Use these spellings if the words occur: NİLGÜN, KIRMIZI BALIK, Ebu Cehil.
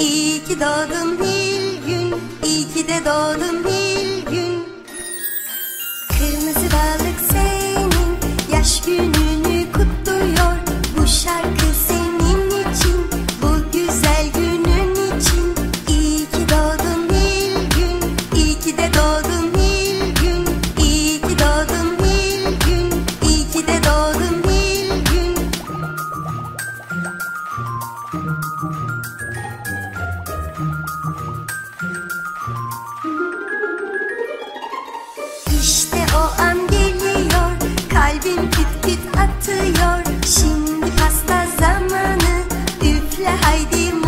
İyi ki doğdun Nilgün, iyi ki de doğdun Nilgün. Kırmızı balık senin yaş gününü kutluyor. Bu şarkı senin için, bu güzel günün için. İyi ki doğdun Nilgün, iyi ki de doğdun Nilgün. İyi ki doğdun Nilgün, iyi ki de doğdun Nilgün. İşte o an geliyor, kalbim küt küt atıyor. Şimdi pasta zamanı, üfle haydi.